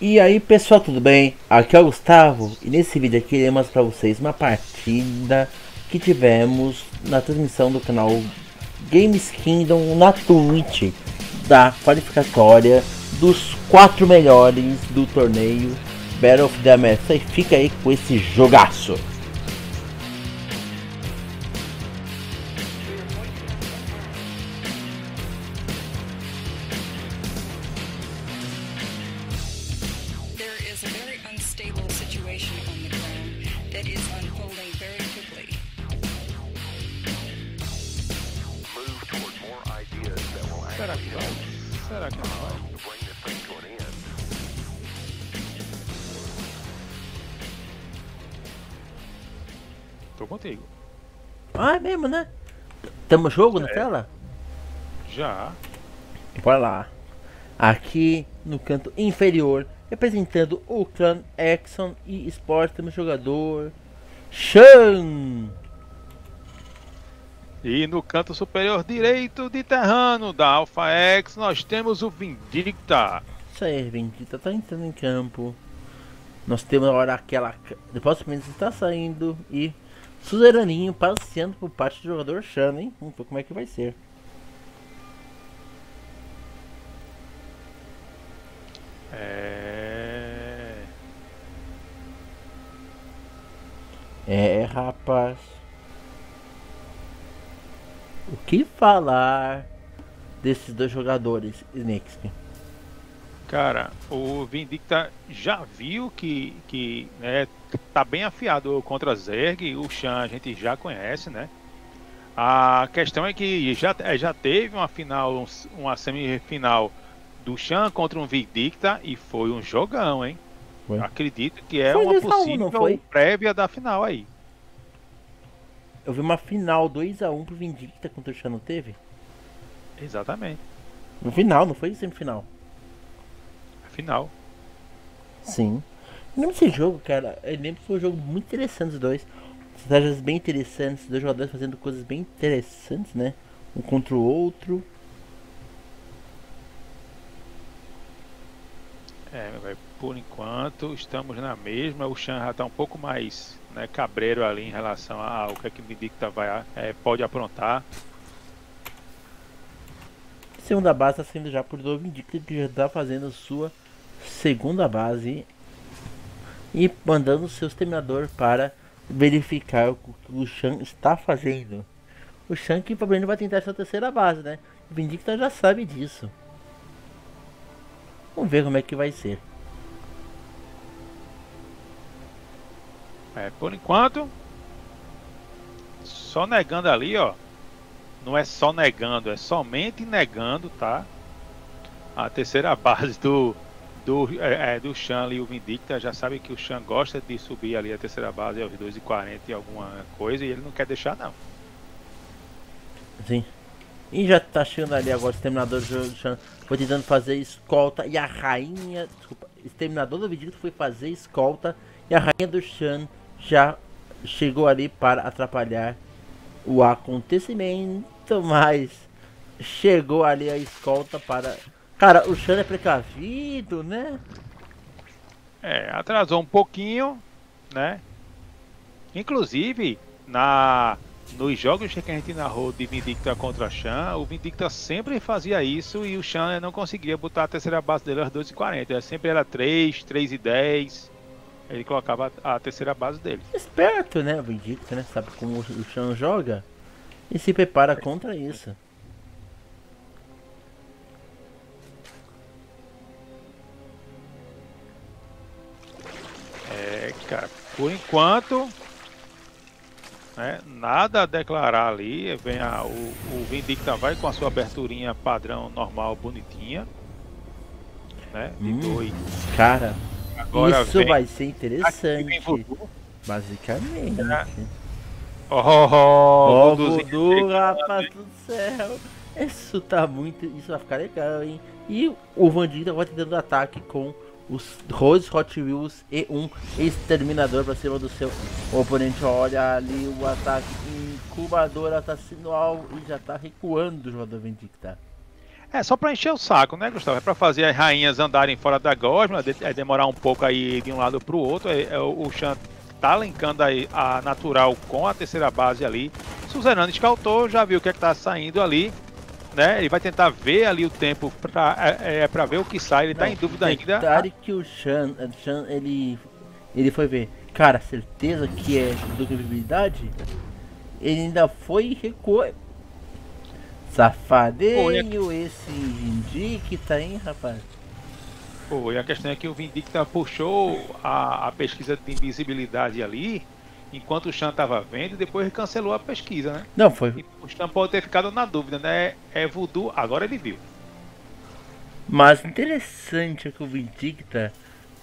E aí pessoal, tudo bem? Aqui é o Gustavo e nesse vídeo aqui irei mostrar pra vocês uma partida que tivemos na transmissão do canal Games Kingdom na Twitch, da qualificatória dos 4 melhores do torneio Battle of the Masters. E fica aí com esse jogaço. Será que vai? Será que não vai? Tô contigo. Ah, é mesmo, né? Tamo jogo na tela? Já. Bora lá. Aqui no canto inferior, representando o clã Exxon eSports, temos o jogador Xan. E no canto superior direito de Terran, da Alpha X, nós temos o Vindicta. Isso aí, Vindicta tá entrando em campo. Nós temos agora aquela... Depois o Mendes está saindo e suzeraninho passeando por parte do jogador Xan, hein? Vamos ver como é que vai ser. Rapaz... O que falar desses dois jogadores, Next? Cara, o Vindicta já viu que né, tá bem afiado contra a Zerg. O Xan a gente já conhece, né? A questão é que já teve uma final, uma semifinal do Xan contra um Vindicta e foi um jogão, hein? Foi. Acredito que é uma possível prévia da final aí. Eu vi uma final 2x1 pro Vindicta contra o Xan, não teve? Exatamente. No final, não foi semifinal? Final. Sim. Eu lembro desse jogo, cara. Eu lembro que foi um jogo muito interessante os dois. Estratégias bem interessantes, dois jogadores fazendo coisas bem interessantes, né? Um contra o outro. É, meu velho, por enquanto estamos na mesma. O Xan já tá um pouco mais... né, cabreiro ali em relação ao que o Vindicta vai, pode aprontar. Segunda base está sendo já por do Vindicta, que já está fazendo sua segunda base e mandando o seu exterminador para verificar o que o Xan está fazendo. O Xan que provavelmente vai tentar essa terceira base, né? O Vindicta já sabe disso. Vamos ver como é que vai ser. É, por enquanto, só negando ali, ó. Não é só negando, é somente negando, tá? A terceira base do Xan ali, o Vindicta já sabe que o Xan gosta de subir ali a terceira base aos 2,40 e alguma coisa, e ele não quer deixar, não. Sim. E já tá chegando ali agora o exterminador do Xan. Foi tentando fazer escolta e a rainha... Desculpa, o exterminador do Vindicta foi fazer escolta e a rainha do Xan já chegou ali para atrapalhar o acontecimento, mas chegou ali a escolta para... Cara, o Xan é precavido, né? É, atrasou um pouquinho, né? Inclusive, nos jogos que a gente narrou de Vindicta contra Xan, o Vindicta sempre fazia isso e o Xan não conseguia botar a terceira base dele às 12h40. Sempre era 3, 3h10... Ele colocava a terceira base dele. Esperto, né? O Vindicta, né? Sabe como o Xan joga e se prepara contra isso. É, cara, por enquanto, né, nada a declarar ali. Vem o Vindicta vai com a sua aberturinha padrão, normal, bonitinha, né? De dois. Cara. Agora isso vai ser interessante, basicamente. Oh, Voodoo, rapaz do céu. Isso tá muito... Isso vai ficar legal, hein? E o Vindicta vai tentando ataque com os dois Hot Wheels e um Exterminador pra cima do seu oponente. Olha ali o ataque incubador, assassinual, e já tá recuando o jogador Vindicta. É só pra encher o saco, né, Gustavo? É pra fazer as rainhas andarem fora da gosma, é demorar um pouco aí de um lado pro outro. O Xan tá linkando aí a natural com a terceira base ali. Suzerano escaltou, já viu o que é que tá saindo ali, né? Ele vai tentar ver ali o tempo pra, pra ver o que sai, ele tá em dúvida ainda. Claro que o Xan, ele foi ver, cara, certeza que é do que viabilidade? Ele ainda foi e recuou. Safadeio esse Vindicta, hein, rapaz? Pô, e a questão é que o Vindicta puxou a pesquisa de invisibilidade ali, enquanto o Xan tava vendo, e depois cancelou a pesquisa, né? Não, foi. E o Xan pode ter ficado na dúvida, né? É voodoo, agora ele viu. Mas interessante é que o Vindicta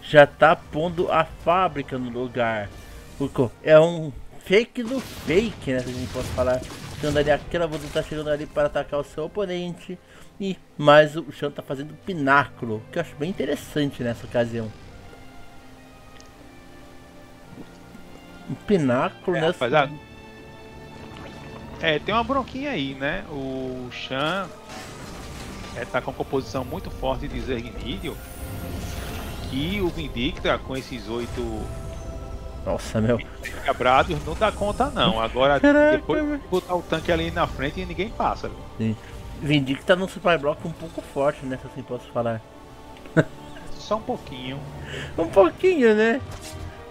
já tá pondo a fábrica no lugar. Porque é um fake do fake, né? Se a gente pode falar. Chegando ali, aquela voodoo tá chegando ali para atacar o seu oponente. Mas o Xan tá fazendo pináculo, que eu acho bem interessante nessa ocasião. Um pináculo nessa... tem uma bronquinha aí, né? O Xan tá com uma composição muito forte de Zerg Nídeo. E o Vindicta com esses 8... Nossa, meu... quebrados, não dá conta não. Agora, caraca, depois de botar o tanque ali na frente e ninguém passa. Sim. Vindicta num supply block um pouco forte, né? Se assim posso falar. Só um pouquinho. Um pouquinho, né?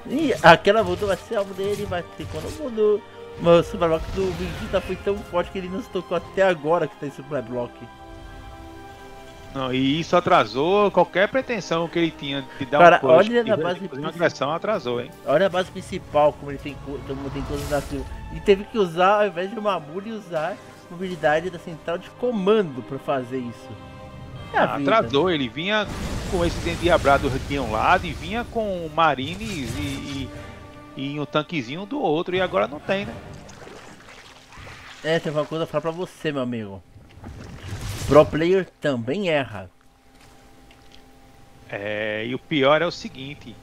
E aquela volta vai ser alvo dele, vai ser quando mudou. Mas o supply block do Vindicta foi tão forte que ele não se tocou até agora que tá em supply block. Não, e isso atrasou qualquer pretensão que ele tinha de dar um push. Olha na base principal, atrasou, hein? Olha a base principal, como ele tem, coisas na sua. E teve que usar, ao invés de uma mulher, usar a mobilidade da central de comando para fazer isso. É atrasou, ele vinha com esse endiabrado de um lado e vinha com marines e um tanquezinho do outro. E agora não tem, né? É, tem uma coisa a falar pra você, meu amigo. Pro player também erra. É, e o pior é o seguinte: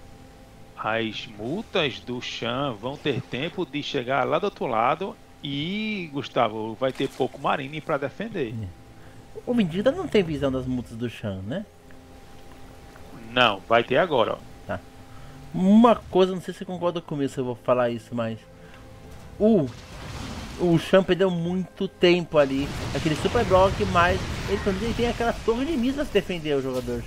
as multas do Xan vão ter tempo de chegar lá do outro lado e, Gustavo, vai ter pouco marine para defender. O Vindicta não tem visão das multas do Xan, né? Não, vai ter agora, ó. Tá. Uma coisa, não sei se você concorda comigo se eu vou falar isso, mas... O Xan perdeu muito tempo ali, aquele super block, mas ele tem aquela torre de minas defender o jogador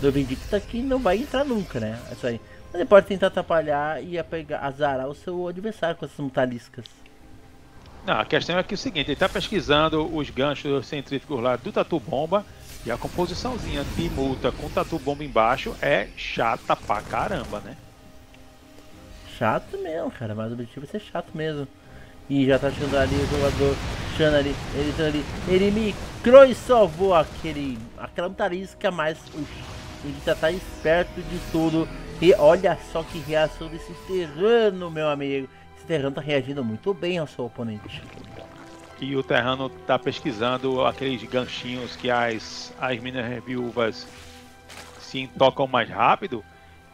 do Vindicta que não vai entrar nunca, né? É isso aí. Mas ele pode tentar atrapalhar e azarar o seu adversário com essas mutaliscas. Não, a questão é que é o seguinte, ele tá pesquisando os ganchos centríficos lá do Tatu Bomba e a composiçãozinha de multa com Tatu Bomba embaixo é chata pra caramba, né? Chato mesmo, cara, mas o objetivo é ser chato mesmo. E já tá chegando ali o jogador Xan ali, ele tá ali, ele microu e salvou aquela mutarisca, mas ele já tá esperto de tudo. E olha só que reação desse Terrano, meu amigo. Esse Terrano tá reagindo muito bem ao seu oponente. E o Terrano tá pesquisando aqueles ganchinhos que as minas viúvas se tocam mais rápido.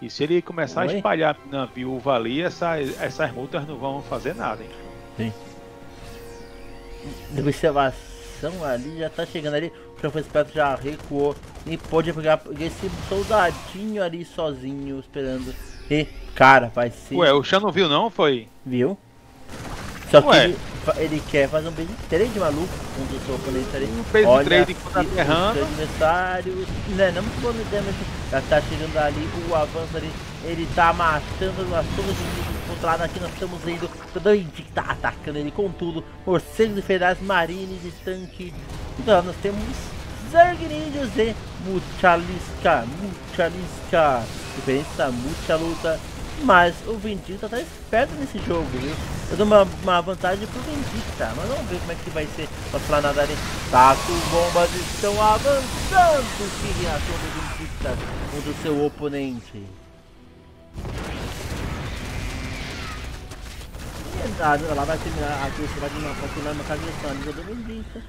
E se ele começar a espalhar na viúva ali, essas multas não vão fazer nada, hein? Sim. De observação ali, já tá chegando ali. O Xan foi esperto, já recuou e pôde pegar esse soldadinho ali sozinho, esperando. E, cara, vai ser... Ué, o Xan não viu não, foi? Viu. Só que ele quer fazer um base trade maluco com o seu oponente ali. Um base trade contra a Terran. Não é muito bom ideia, mas já tá chegando ali o avanço ali. Ele tá matando as torres de outro lado. Aqui nós estamos vendo o Vindicta tá atacando ele com tudo. Morcegos infernais, marines e tanque. Então nós temos Zerg Ninjas e Mutalisca. Diferença, muita luta. Mas o Vindicta tá esperto nesse jogo, viu? Eu dou uma vantagem pro Vindicta, mas vamos ver como é que vai ser a planada ali. Taco bombas estão avançando, que reação do Vindicta contra o seu oponente. Ela vai terminar, vai continuar uma agressão ali do Vindicta.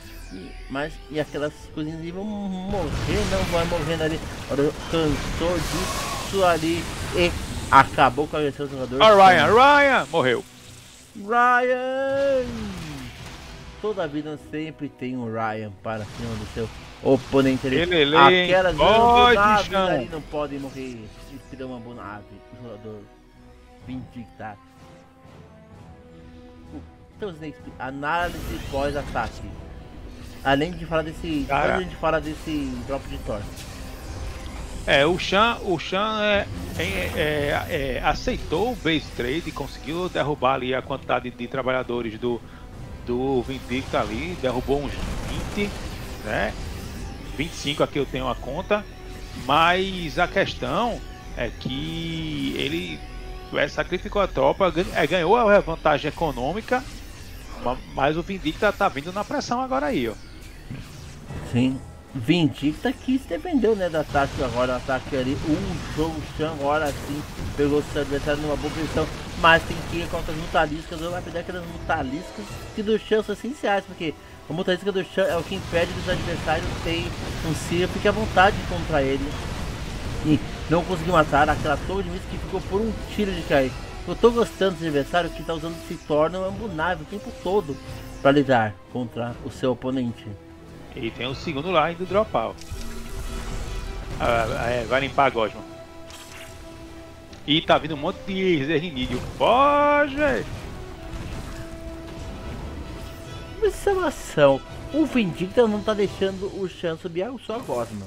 E aquelas coisinhas ali vão morrer, não vai morrendo ali. Cansou disso ali e... acabou com a agressão do jogador. Ryan morreu. Ryan! Toda vida sempre tem um Ryan para cima do seu Oponente ele. Aquela grande nave não pode morrer. Se tiver uma boa nave, o jogador Vindicta. Análise pós-ataque. Além de falar desse. Cara. Além de falar desse drop de torque. É, o Xan aceitou o base trade e conseguiu derrubar ali a quantidade de trabalhadores do Vindicta ali, derrubou uns 20, né? 25 aqui eu tenho a conta, mas a questão é que ele sacrificou a tropa, ganhou a vantagem econômica, mas o Vindicta tá vindo na pressão agora aí, ó. Sim. Vindicta que se defendeu, né, da tática agora, ataque ali, um jogo, Xan, agora sim, pegou o seu adversário numa boa posição, mas tem que ir contra as mutaliscas, eu vou pegar aquelas mutaliscas que do Xan são essenciais, porque a mutalisca do Xan é o que impede dos adversários terem um Ciro, fique à vontade contra ele, e não conseguiu matar aquela torre de mito que ficou por um tiro de cair. Eu tô gostando desse adversário que tá usando, se torna uma bonável o tempo todo para lidar contra o seu oponente. E tem o segundo lá do dropout. Vai limpar a Gosma. E tá vindo um monte de Zerg nídio. Foge! Observação. O Vindicta não tá deixando o Xan subir, só a Gosma.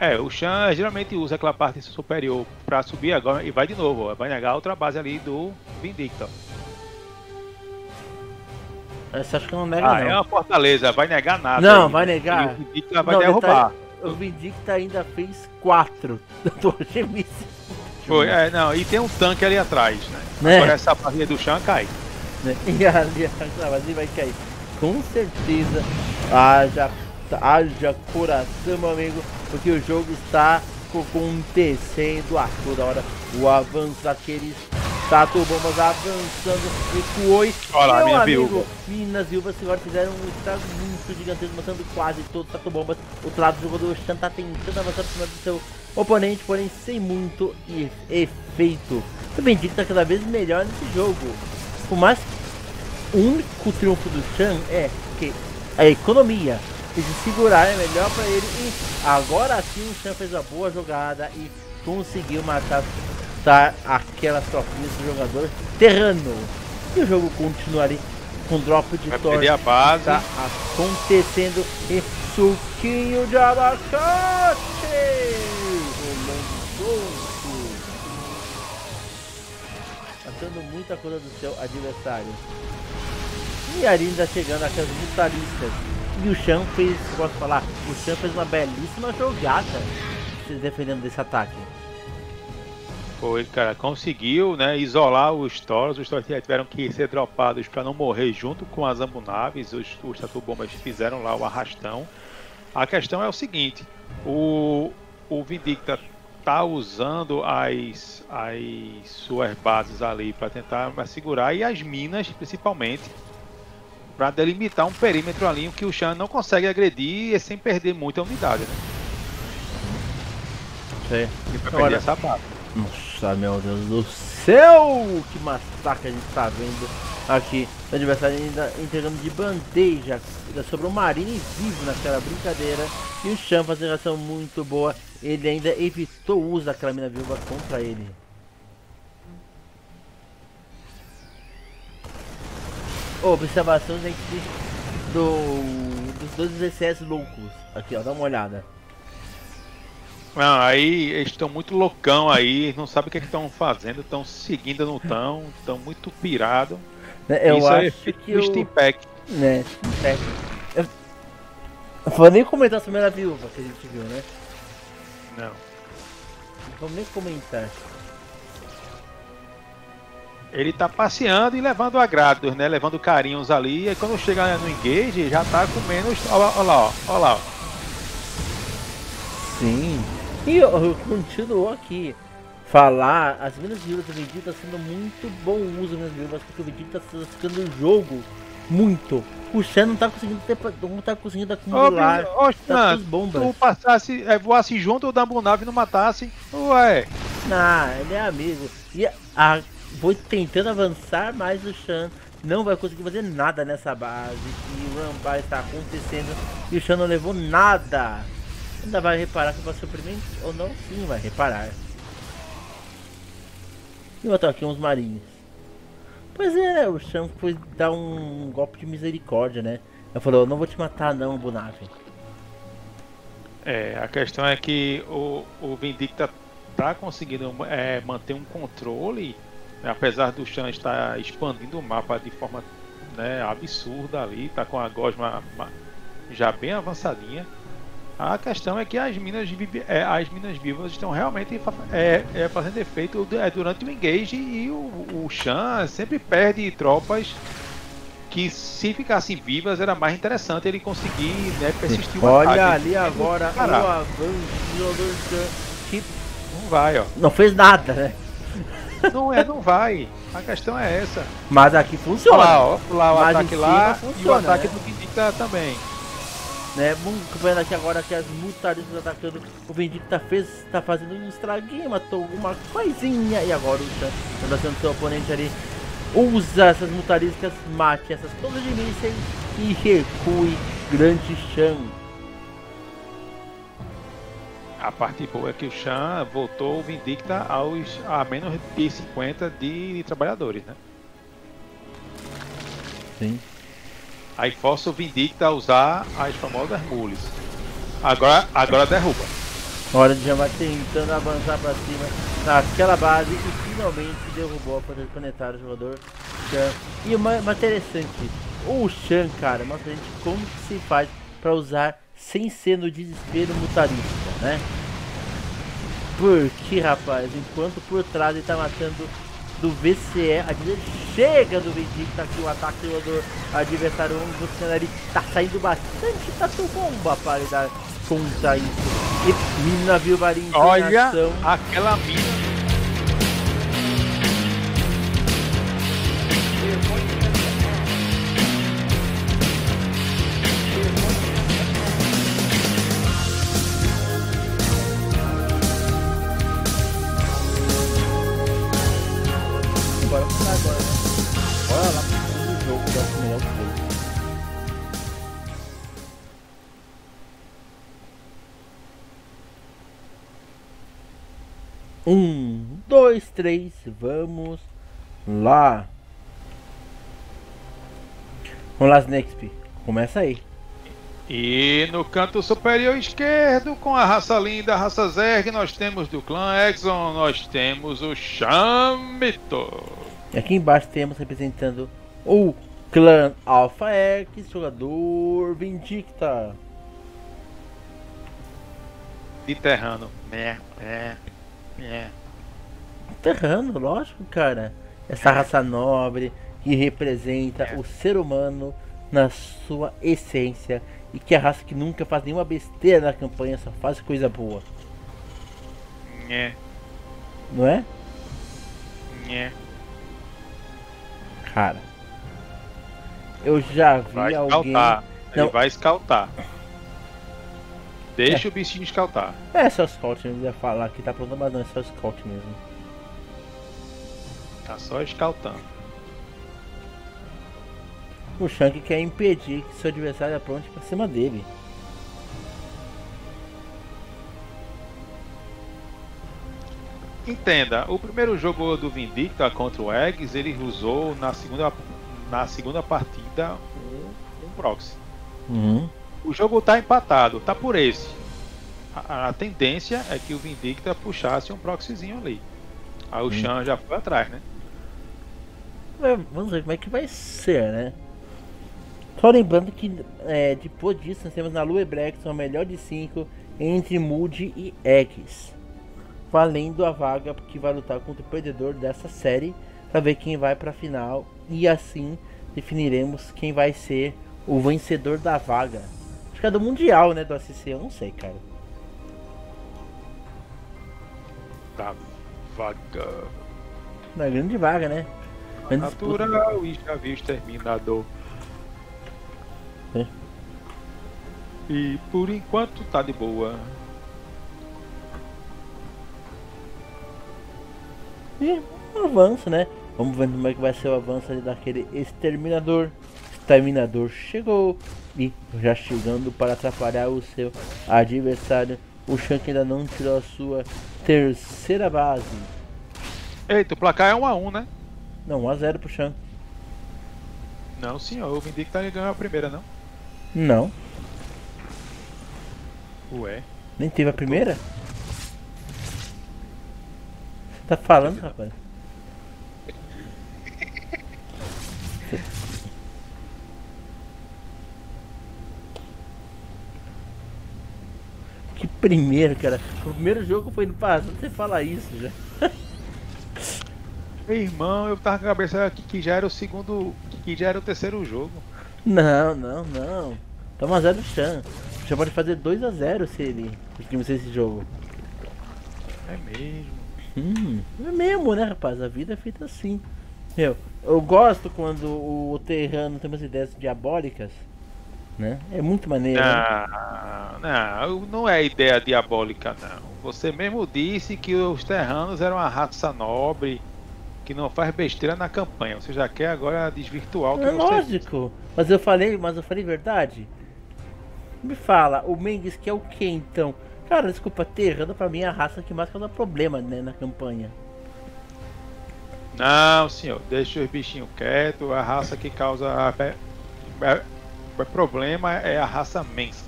É, o Xan geralmente usa aquela parte superior pra subir agora e vai de novo. Ó. Vai negar outra base ali do Vindicta. Essa acho que não nega, não. É uma fortaleza, vai negar nada. Não, aí. Vai negar. E o Vindicta vai derrubar. O Vindicta ainda fez 4 da torre gemíssima. Foi, não, e tem um tanque ali atrás, né? Né? Agora essa barrinha do Xan cai. Né? E ali, ali vai cair. Com certeza. Haja coração, meu amigo, porque o jogo está acontecendo a toda hora. O avanço daqueles... Tatu Bombas avançando, recuou e olá, meu minha amigo, viúva. Minas Viúvas agora fizeram um estrago muito gigantesco, matando quase todos os Tatu Bombas. Outro lado do jogador Xan tá tentando avançar por cima do seu oponente, porém sem muito efeito. O Vindicta tá cada vez melhor nesse jogo. Por mais que o único triunfo do Xan é que a economia e se segurar é melhor para ele. E agora sim o Xan fez uma boa jogada e conseguiu matar aquelas tropinhas do jogador terrano. E o jogo continua ali com drop de torre. A base tá acontecendo e suquinho de abacate rolando solto, matando muita coisa do seu adversário. E ali ainda chegando aquelas vitalistas. E o Xan fez, posso falar, o Xan fez uma belíssima jogada se defendendo desse ataque. Foi, cara, conseguiu, né, isolar os Toros. Os Toros tiveram que ser dropados para não morrer junto com as ambunaves. Os Tatu Bombas fizeram lá o arrastão. A questão é o seguinte: o Vindicta tá usando as suas bases ali para tentar segurar, e as minas principalmente para delimitar um perímetro ali que o Xan não consegue agredir sem perder muita unidade, né? E pra perder essa base. Nossa, meu Deus do céu, que massacre a gente tá vendo aqui. O adversário ainda entregando de bandeja, ainda sobrou o Marine vivo naquela brincadeira. E o Xan fazendo ação muito boa, ele ainda evitou o uso daquela mina viúva contra ele. Observação, gente, dos dois excessos loucos. Aqui, ó, dá uma olhada. Não, aí eles estão muito loucão aí, não sabem o que estão fazendo, estão seguindo, não estão muito pirado. Eu isso acho é que o Steam Pack. Né, Steam Pack. Eu vou nem comentar sobre a viúva que a gente viu, né? Não. Vou nem comentar. Ele tá passeando e levando agrados, né? Levando carinhos ali, e quando chega no engage já tá com menos. Olha lá, olha lá. Sim. E continuou aqui falar, as minas viúvas do Vindicta tá sendo muito bom uso nas viúvas, porque o Vindicta tá ficando o jogo muito. O Xan não tá conseguindo ter, não tá conseguindo acumular as bombas. Se passasse, voasse junto ou da Bonave e não matasse, ué. Ah, ele é amigo. E vou tentando avançar mais o Xan, não vai conseguir fazer nada nessa base. E o Rambar está acontecendo e o Xan não levou nada. Ainda vai reparar se vai suprimento ou não? Sim, vai reparar. E botar aqui uns marinhos. Pois é, o Xan foi dar um golpe de misericórdia, né? Ele falou, não vou te matar não, Bonave. É, a questão é que o Vindicta tá conseguindo manter um controle, né, apesar do Xan estar expandindo o mapa de forma, né, absurda ali, tá com a gosma já bem avançadinha. A questão é que as minas vivas estão realmente fazendo efeito durante o engage, e o Xan sempre perde tropas que, se ficassem vivas, era mais interessante ele conseguir, né, persistir. Olha ali agora o avanço que não vai, ó. Não fez nada, né? Não vai. A questão é essa. Mas aqui funciona. Lá o ataque lá funciona, e o ataque, né, do Vindicta também. Né, vendo aqui agora que as mutaristas atacando, o Vindicta tá fazendo um estraguinho, matou alguma coisinha, e agora o Xan está sendo seu oponente ali. Usa essas mutaristas, mate essas todas de mísseis e recue, grande Xan. A parte boa é que o Xan voltou o Vindicta a menos de 50 de trabalhadores, né? Sim. Aí força o Vindicta a usar as famosas mules. Agora derruba. Hora de chamar, tentando avançar para cima naquela base, e finalmente derrubou a poder planetário do jogador Xan. E uma interessante, o Xan, cara, mostra a gente como que se faz para usar sem ser no desespero mutarista, né? Porque, rapaz, enquanto por trás ele tá matando do VCE, a direita chega do Vindicta, aqui o ataque do adversário, ele tá saindo bastante tatu bomba para ele dar conta isso. E mina Vilbarinho. Olha aquela mina. Um, dois, três, vamos lá. Vamos lá, Snexp. Começa aí. E no canto superior esquerdo, com a raça linda, a raça Zerg, nós temos do clã Exxon, nós temos o Chamito. E aqui embaixo temos, representando o clã Alpha X, jogador Vindicta. De Terrano. É. Terrano, lógico, cara. Essa raça nobre que representa o ser humano na sua essência, e que é a raça que nunca faz nenhuma besteira na campanha, só faz coisa boa. É. Não é? É. Cara, eu já vi vai alguém... Scoutar. Não... Ele vai escaltar. Deixa o bichinho escaltar. É só scout, eu ia falar que tá pronto, mas não, é só scout mesmo. Tá só escaltando. O Xan quer impedir que seu adversário apronte pra cima dele. Entenda, o primeiro jogo do Vindicta contra o Eggs, ele usou na segunda partida um proxy. Uhum. O jogo tá empatado, tá por esse. A tendência é que o Vindicta puxasse um proxyzinho ali. Aí o Xan já foi atrás, né? Vamos ver como é que vai ser, né? Só lembrando que depois disso nós temos na Lua Brexton, a melhor de 5 entre Moody e Eggs, valendo a vaga que vai lutar contra o perdedor dessa série, para ver quem vai para a final, e assim definiremos quem vai ser o vencedor da vaga. Acho que é do Mundial, né, do ACC, eu não sei, cara. Da vaga. Da grande vaga, né? Natural e já vi o exterminador. É. E por enquanto tá de boa. E um avanço, né? Vamos ver como é que vai ser o avanço ali daquele exterminador. Exterminador chegou e já chegando para atrapalhar o seu adversário. O Shank ainda não tirou a sua terceira base. Eita, o placar é 1 a 1, né? Não, 1 a 0 pro Shank. Não senhor, o Vindicta ganhou a primeira, não? Não. Ué. Nem teve a primeira? Tá falando, rapaz? Que primeiro, cara. O primeiro jogo foi no passado, você fala isso já. Meu irmão, eu tava com a cabeça aqui que já era o segundo, que já era o terceiro jogo. Não, não, não. Toma 1 a 0 do Xan. O Xan pode fazer 2 a 0 se ele conseguir esse jogo. É mesmo. É mesmo, né, rapaz? A vida é feita assim. Eu gosto quando o Terrano tem umas ideias diabólicas, né? É muito maneiro. Não, né? Não é ideia diabólica, não. Você mesmo disse que os Terranos eram uma raça nobre que não faz besteira na campanha. Você já quer agora desvirtuar o que você... Lógico. Mas eu falei verdade. Me fala, o Mengues que é o que então? Cara, desculpa, Terrano pra mim é a raça que mais causa problema, né, na campanha. Não, senhor, deixa os bichinhos quietos. A raça que causa problema é a raça Mensk.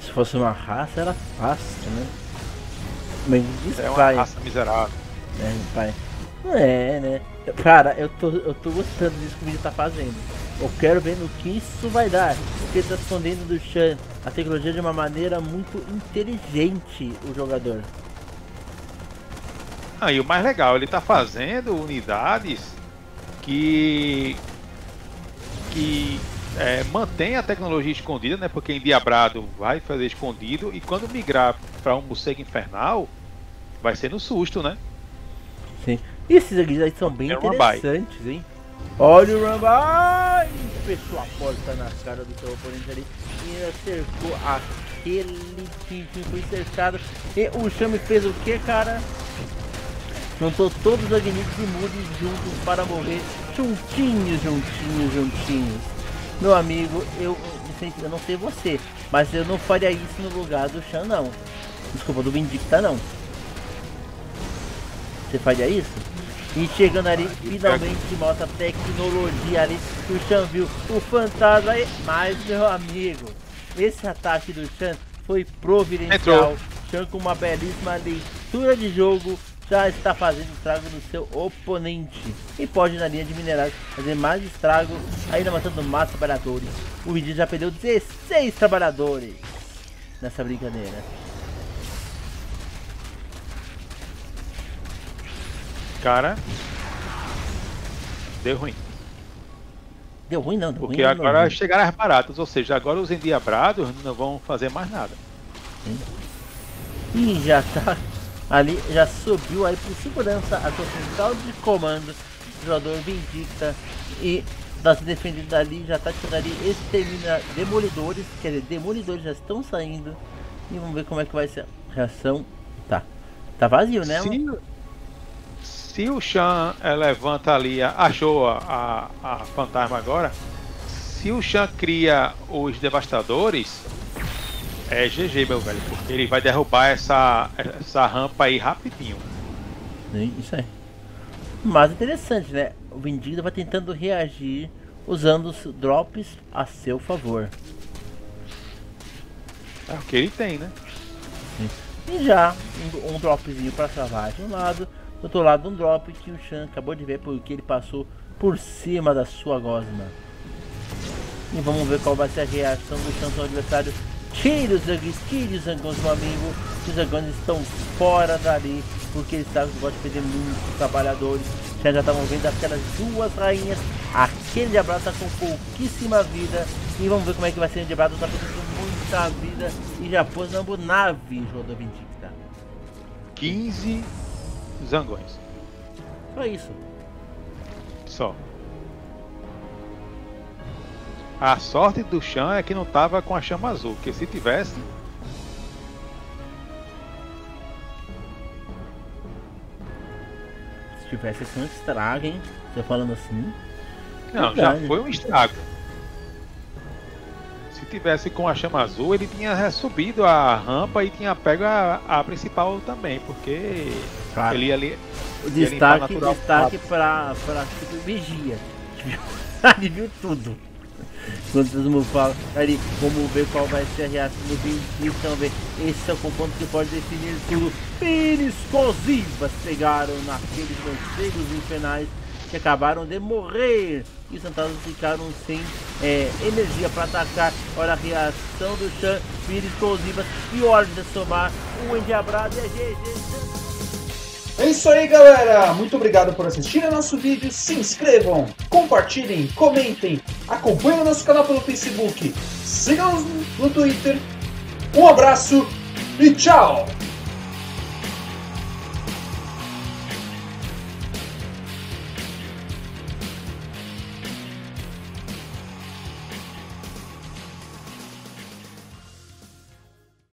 Se fosse uma raça, era fácil, né? Mengues é uma raça miserável. É, pai. É, né? Cara, eu tô gostando disso que o vídeo tá fazendo. Eu quero ver no que isso vai dar. Porque ele tá escondendo do Xan a tecnologia de uma maneira muito inteligente, o jogador. Ah, e o mais legal, ele tá fazendo unidades que mantém a tecnologia escondida, né? Porque endiabrado vai fazer escondido e quando migrar pra um morcego infernal, vai ser no susto, né? Sim. E esses aqui são bem interessantes, hein? Olha o Rambai! Fechou a porta na cara do seu oponente ali e ainda cercou aquele que foi cercado. E o Chame fez o que, cara? Juntou todos os Agnitos e Mudes juntos para morrer. Juntinhos. Meu amigo, eu não sei você, mas eu não faria isso no lugar do Xan, não. Desculpa, do Vindicta, não. Você faria isso? E chegando ali, finalmente mostra a tecnologia ali. O Xan viu o fantasma aí. Mas, meu amigo, esse ataque do Xan foi providencial. Xan com uma belíssima leitura de jogo já está fazendo estrago no seu oponente. E pode na linha de minerais fazer mais estrago, ainda matando mais trabalhadores. O Vidinho já perdeu 16 trabalhadores nessa brincadeira. Cara, deu ruim. Deu ruim não, deu porque ruim. Porque agora chegaram as baratas, ou seja, agora os endiabrados não vão fazer mais nada. E já tá ali, já subiu aí por segurança a sua central de comando do jogador Vindicta e tá se defendendo ali, já tá tirando ali extermina demolidores, quer dizer, demolidores já estão saindo e vamos ver como é que vai ser a reação. Tá vazio, né? Sim. Se o Xan levanta ali, achou a fantasma agora, se o Xan cria os devastadores, é GG, meu velho, porque ele vai derrubar essa rampa aí rapidinho. Isso aí. Mas interessante, né? O Vindicta vai tentando reagir usando os drops a seu favor. É o que ele tem, né? Sim. E já, um dropzinho para salvar de um lado. Do outro lado, um drop que o Xan acabou de ver porque ele passou por cima da sua gosma. E vamos ver qual vai ser a reação do Xan ao adversário. Tire os zangões, meu amigo. Os zangões estão fora dali porque eles gostam de perder muitos trabalhadores. Já estavam vendo aquelas duas rainhas. Aquele diabrado está com pouquíssima vida. E vamos ver como é que vai ser o diabrado. Está com muita vida e já pôs na nave, João da Vindicta. 15 zangões. Só isso. Só. A sorte do Xan é que não tava com a chama azul, porque se tivesse... tipo, essa foi um estrago, hein? Você falando assim. Não, verdade. Já foi um estrago. Se tivesse com a chama azul, ele tinha subido a rampa e tinha pego a principal também, porque claro. Ele ali. Destaque para vigia. Ele viu tudo. Quando todo mundo fala, ali, como ver qual vai ser a reação do Vindicta também. Esse é o componente que pode definir tudo. Pires Cosivas pegaram naqueles antigos infernais que acabaram de morrer. E os Santados ficaram sem energia para atacar. Olha a reação do Xan, Pires Cosivas e ordem de somar. O endiabrado é GG. É isso aí, galera! Muito obrigado por assistir ao nosso vídeo. Se inscrevam, compartilhem, comentem, acompanhem o nosso canal pelo Facebook, sigam-nos no Twitter. Um abraço e tchau!